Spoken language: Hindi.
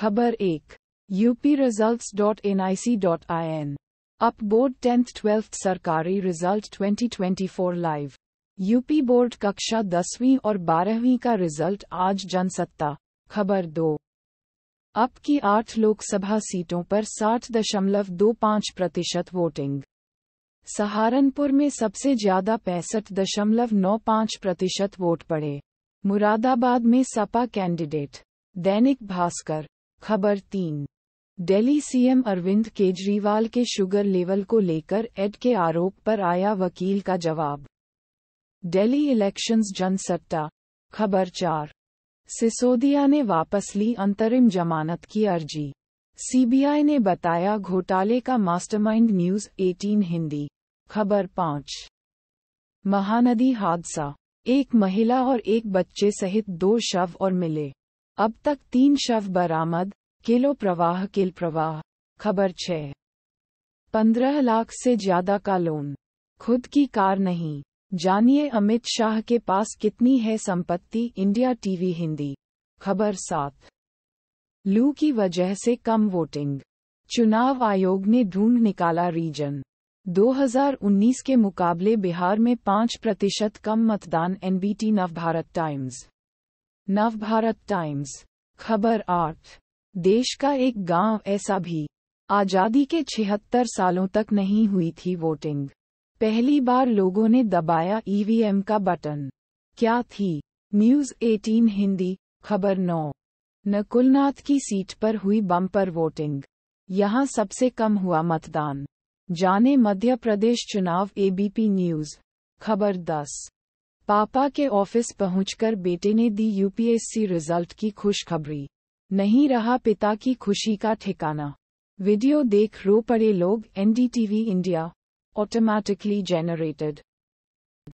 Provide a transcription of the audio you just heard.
खबर 1। UP result dot NIC.IN। UP board 10th-12th सरकारी रिजल्ट 2024 लाइव। यूपी बोर्ड कक्षा 10वीं और 12वीं का रिजल्ट आज जनसत्ता। खबर 2। अप की 8 लोकसभा सीटों पर 60.25% वोटिंग। सहारनपुर में सबसे ज्यादा 65.95% वोट पड़े। मुरादाबाद में सपा कैंडिडेट। दैनिक भास्कर। खबर 3। दिल्ली सीएम अरविंद केजरीवाल के शुगर लेवल को लेकर एड के आरोप पर आया वकील का जवाब। दिल्ली इलेक्शंस जनसत्ता। खबर 4। सिसोदिया ने वापस ली अंतरिम जमानत की अर्जी। सीबीआई ने बताया घोटाले का मास्टरमाइंड। न्यूज़ 18 हिंदी। खबर 5। महानदी हादसा। एक महिला और एक बच्चे सहित 2 शव और मिले। अब तक 3 शव बरामद। किलो प्रवाह किल प्रवाह। खबर 6। 15 लाख से ज्यादा का लोन, खुद की कार नहीं। जानिए अमित शाह के पास कितनी है संपत्ति। India TV Hindi. खबर 7। लू की वजह से कम वोटिंग। चुनाव आयोग ने ढूंढ निकाला रीजन। 2019 के मुकाबले बिहार में 5% कम मतदान। NBT Navbharat times. Navbharat times. खबर 8। देश का एक गांव ऐसा भी, आजादी के 76 सालों तक नहीं हुई थी वोटिंग। पहली बार लोगों ने दबाया ईवीएम का बटन। क्या थी? न्यूज़ 18 हिंदी। खबर 9। नकुलनाथ की सीट पर हुई बम्पर वोटिंग। यहां सबसे कम हुआ मतदान। जाने मध्य प्रदेश चुनाव। ABP news. खबर 10। पापा के ऑफिस पहुंचकर बेटे ने दी यूपीएससी रिजल्ट की खुशखबरी। नहीं रहा पिता की खुशी का ठिकाना। वीडियो देख रो पड़े लोग। NDTV India. Automatically generated.